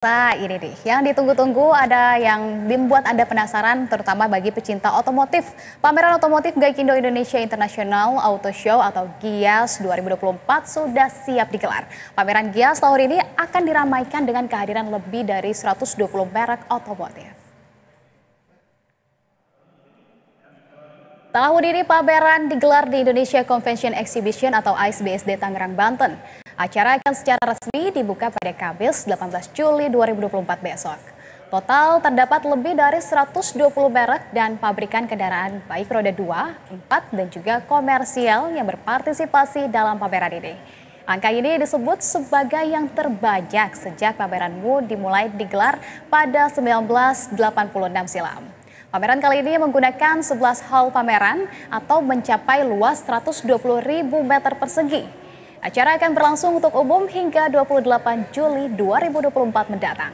Nah ini nih, yang ditunggu-tunggu ada yang membuat Anda penasaran terutama bagi pecinta otomotif. Pameran Otomotif Gaikindo Indonesia International Auto Show atau GIIAS 2024 sudah siap digelar. Pameran GIIAS tahun ini akan diramaikan dengan kehadiran lebih dari 120 merek otomotif. Tahun ini pameran digelar di Indonesia Convention Exhibition atau ICE BSD Tangerang, Banten. Acara akan secara resmi dibuka pada Kamis 18 Juli 2024 besok. Total terdapat lebih dari 120 merek dan pabrikan kendaraan baik roda 2, 4 dan juga komersial yang berpartisipasi dalam pameran ini. Angka ini disebut sebagai yang terbanyak sejak pameran MU dimulai digelar pada 1986 silam. Pameran kali ini menggunakan 11 hall pameran atau mencapai luas 120.000 meter persegi. Acara akan berlangsung untuk umum hingga 28 Juli 2024 mendatang.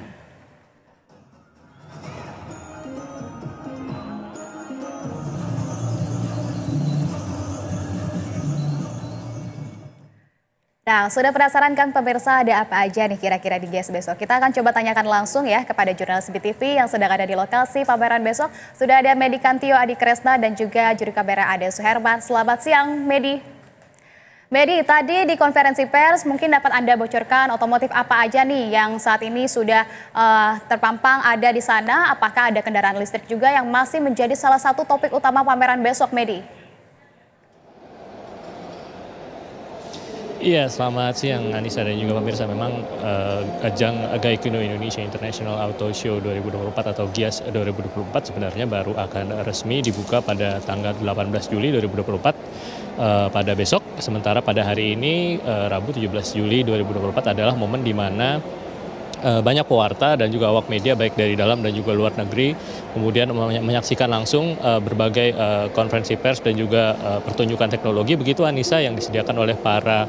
Nah, sudah penasaran kan pemirsa ada apa aja nih kira-kira di GIIAS besok? Kita akan coba tanyakan langsung ya kepada jurnalis BTV yang sedang ada di lokasi pameran besok. Sudah ada Medi Kantio Adikresna dan juga juru kamera Ade Suherman. Selamat siang, Medi. Medi, tadi di konferensi pers mungkin dapat Anda bocorkan otomotif apa aja nih yang saat ini sudah terpampang ada di sana. Apakah ada kendaraan listrik juga yang masih menjadi salah satu topik utama pameran besok, Medi? Iya, selamat siang Anissa dan juga pemirsa. Memang ajang Gaikindo Indonesia International Auto Show 2024 atau GIIAS 2024 sebenarnya baru akan resmi dibuka pada tanggal 18 Juli 2024. Pada besok, sementara pada hari ini Rabu 17 Juli 2024 adalah momen di mana banyak pewarta dan juga awak media baik dari dalam dan juga luar negeri kemudian menyaksikan langsung berbagai konferensi pers dan juga pertunjukan teknologi, begitu Anissa, yang disediakan oleh para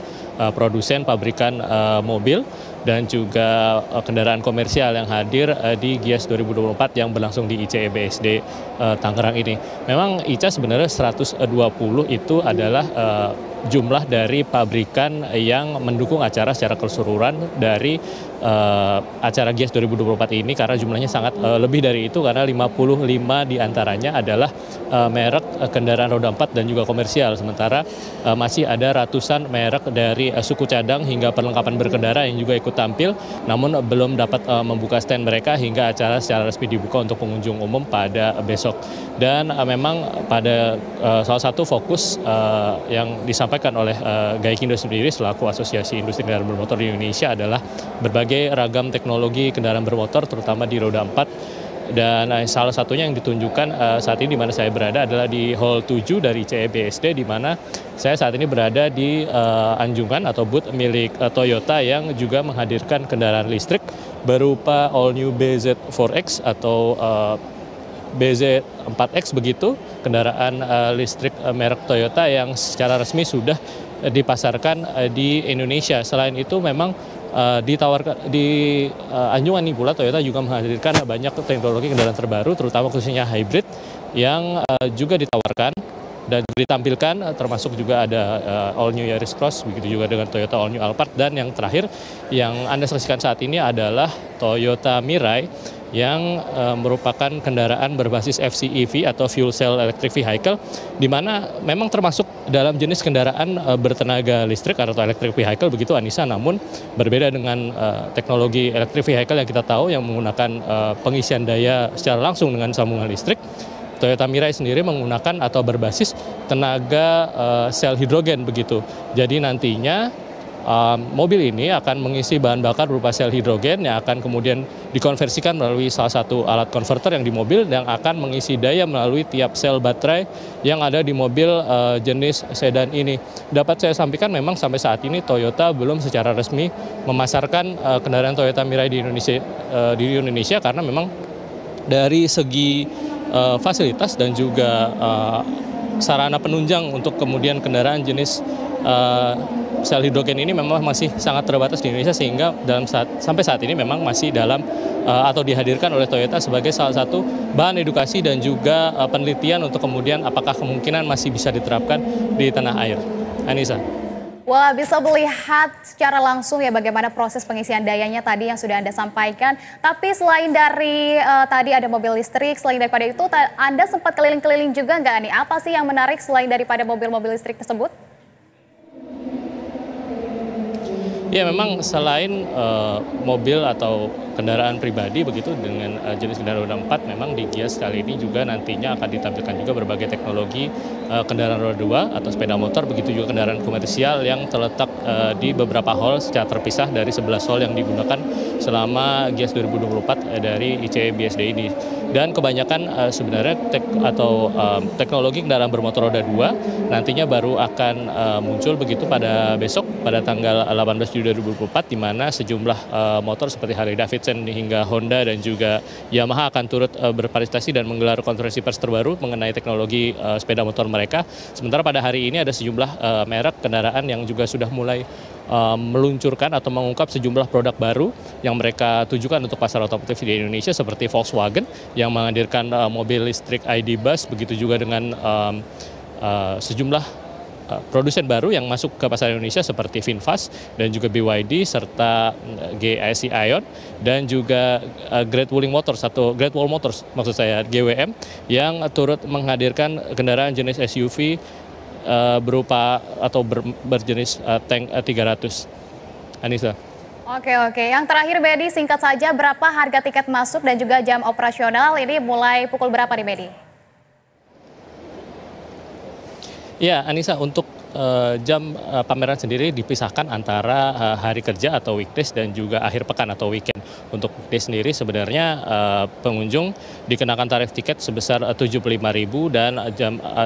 produsen, pabrikan mobil dan juga kendaraan komersial yang hadir di GIIAS 2024 yang berlangsung di ICE BSD Tangerang ini. Memang ICE sebenarnya 120 itu adalah jumlah dari pabrikan yang mendukung acara secara keseluruhan dari acara GIIAS 2024 ini, karena jumlahnya sangat lebih dari itu karena 55 diantaranya adalah merek kendaraan roda 4 dan juga komersial, sementara masih ada ratusan merek dari suku cadang hingga perlengkapan berkendara yang juga ikut tampil, namun belum dapat membuka stand mereka hingga acara secara resmi dibuka untuk pengunjung umum pada besok. Dan memang pada salah satu fokus yang disampaikan oleh Gaikindo sendiri selaku Asosiasi Industri Kendaraan Bermotor di Indonesia adalah berbagai ragam teknologi kendaraan bermotor terutama di roda 4. Dan salah satunya yang ditunjukkan saat ini di mana saya berada adalah di Hall 7 dari ICE BSD, di mana saya saat ini berada di anjungan atau booth milik Toyota yang juga menghadirkan kendaraan listrik berupa all new BZ4X atau BZ4X, begitu, kendaraan listrik merek Toyota yang secara resmi sudah dipasarkan di Indonesia. Selain itu memang ditawarkan di anjungan ini pula Toyota juga menghadirkan banyak teknologi kendaraan terbaru terutama khususnya hybrid yang juga ditawarkan dan ditampilkan, termasuk juga ada all new Yaris Cross, begitu juga dengan Toyota all new Alphard, dan yang terakhir yang Anda saksikan saat ini adalah Toyota Mirai yang merupakan kendaraan berbasis FCEV atau Fuel Cell Electric Vehicle, di mana memang termasuk dalam jenis kendaraan bertenaga listrik atau electric vehicle, begitu Anissa, namun berbeda dengan teknologi electric vehicle yang kita tahu yang menggunakan pengisian daya secara langsung dengan sambungan listrik. Toyota Mirai sendiri menggunakan atau berbasis tenaga sel hidrogen, begitu. Jadi nantinya mobil ini akan mengisi bahan bakar berupa sel hidrogen yang akan kemudian dikonversikan melalui salah satu alat konverter yang di mobil, yang akan mengisi daya melalui tiap sel baterai yang ada di mobil jenis sedan ini. Dapat saya sampaikan memang sampai saat ini Toyota belum secara resmi memasarkan kendaraan Toyota Mirai di Indonesia karena memang dari segi fasilitas dan juga sarana penunjang untuk kemudian kendaraan jenis sel hidrogen ini memang masih sangat terbatas di Indonesia, sehingga sampai saat ini memang masih dalam atau dihadirkan oleh Toyota sebagai salah satu bahan edukasi dan juga penelitian untuk kemudian apakah kemungkinan masih bisa diterapkan di tanah air. Anissa. Wah, bisa melihat secara langsung ya bagaimana proses pengisian dayanya tadi yang sudah Anda sampaikan. Tapi selain dari tadi ada mobil listrik, selain daripada itu Anda sempat keliling-keliling juga nggak nih? Apa sih yang menarik selain daripada mobil-mobil listrik tersebut? Ya memang selain mobil atau kendaraan pribadi begitu dengan jenis kendaraan roda 4, memang di GIIAS kali ini juga nantinya akan ditampilkan juga berbagai teknologi kendaraan roda 2 atau sepeda motor, begitu juga kendaraan komersial yang terletak di beberapa hall secara terpisah dari 11 hall yang digunakan selama GIIAS 2024 dari ICE BSD ini. Dan kebanyakan sebenarnya teknologi kendaraan bermotor roda 2 nantinya baru akan muncul begitu pada besok pada tanggal 18 Juli 2024, di mana sejumlah motor seperti Harley Davidson hingga Honda dan juga Yamaha akan turut berpartisipasi dan menggelar konferensi pers terbaru mengenai teknologi sepeda motor mereka. Sementara pada hari ini ada sejumlah merek kendaraan yang juga sudah mulai meluncurkan atau mengungkap sejumlah produk baru yang mereka tujukan untuk pasar otomotif di Indonesia, seperti Volkswagen yang menghadirkan mobil listrik ID Buzz, begitu juga dengan sejumlah produsen baru yang masuk ke pasar Indonesia seperti VinFast dan juga BYD serta GAC Ion dan juga GWM yang turut menghadirkan kendaraan jenis SUV berjenis tank 300. Anissa. Oke. Yang terakhir Medi, singkat saja, berapa harga tiket masuk dan juga jam operasional ini mulai pukul berapa nih Medi? Ya, Anissa, untuk jam pameran sendiri dipisahkan antara hari kerja atau weekdays dan juga akhir pekan atau weekend. Untuk weekdays sendiri sebenarnya pengunjung dikenakan tarif tiket sebesar Rp75.000 dan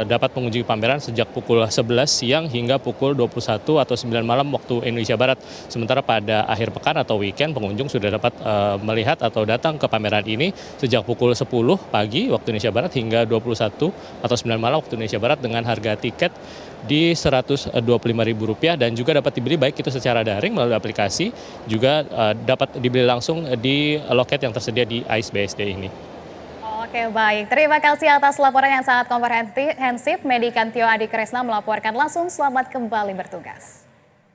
dapat mengunjungi pameran sejak pukul 11 siang hingga pukul 21 atau 9 malam waktu Indonesia Barat. Sementara pada akhir pekan atau weekend pengunjung sudah dapat melihat atau datang ke pameran ini sejak pukul 10 pagi waktu Indonesia Barat hingga 21 atau 9 malam waktu Indonesia Barat dengan harga tiket di Rp125.000 dan juga dapat dibeli baik itu secara daring melalui aplikasi, juga dapat dibeli langsung di loket yang tersedia di ICE BSD ini. Oke, baik. Terima kasih atas laporan yang sangat komprehensif. Medi Kantio Adikresna melaporkan langsung. Selamat kembali bertugas.